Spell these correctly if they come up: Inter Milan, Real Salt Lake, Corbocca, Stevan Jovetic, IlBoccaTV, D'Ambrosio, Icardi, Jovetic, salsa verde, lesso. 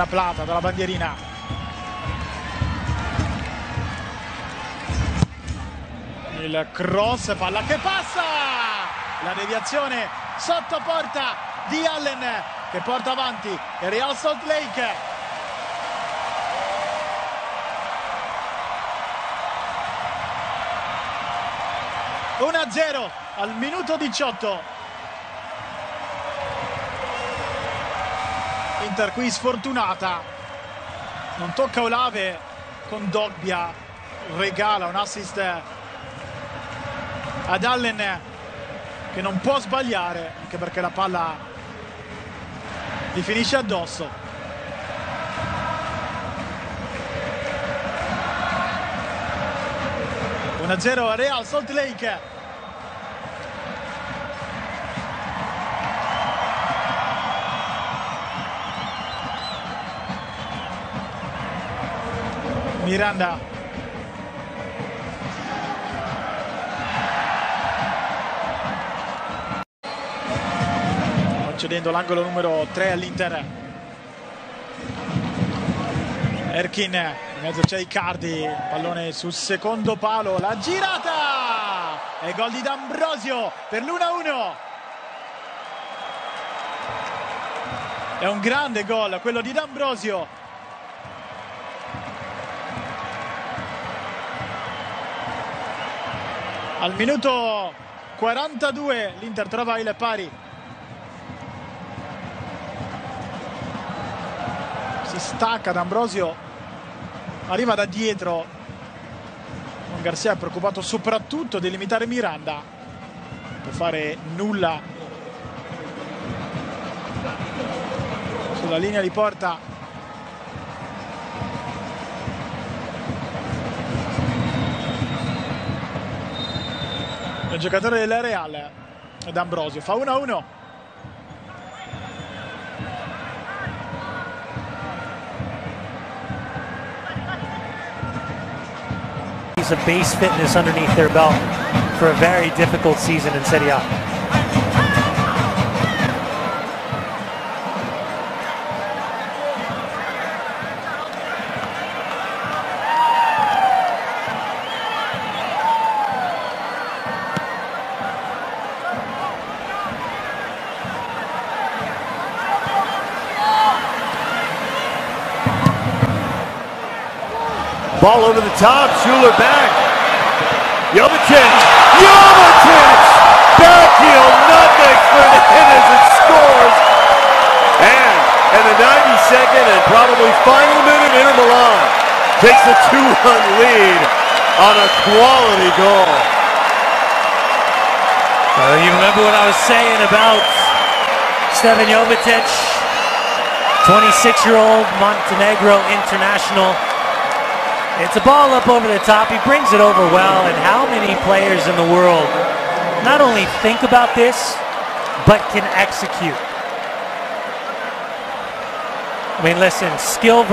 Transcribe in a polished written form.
ancora Plata dalla bandierina. Il cross, palla che passa, la deviazione sotto porta di Allen che porta avanti il Real Salt Lake. l'1-0 al minuto 18. Inter qui sfortunata, non tocca Olave, con Dogbia regala un assist ad Allen che non può sbagliare, anche perché la palla gli finisce addosso. l'1-0 Real Salt Lake. Miranda, concedendo l'angolo numero 3 all'Inter. Erkin, in mezzo c'è Icardi, pallone sul secondo palo, la girata e gol di D'Ambrosio per l'1-1. È un grande gol quello di D'Ambrosio. Al minuto 42 l'Inter trova il pari. Si stacca D'Ambrosio, arriva da dietro. Garcia è preoccupato soprattutto di limitare Miranda. Non può fare nulla. Sulla linea di porta. Il giocatore della Real, D'Ambrosio, fa 1-1. Piece of base fitness underneath their belt for a very difficult season in Serie A. Ball over the top, Schuler back. Jovetic! Backfield, nothing for the hit as it scores. And in the 92nd and probably final minute, Inter Milan takes a 2-1 lead on a quality goal. You remember what I was saying about Stevan Jovetic, 26-year-old Montenegro international. It's a ball up over the top, he brings it over well, and how many players in the world not only think about this, but can execute? I mean, listen, skill versus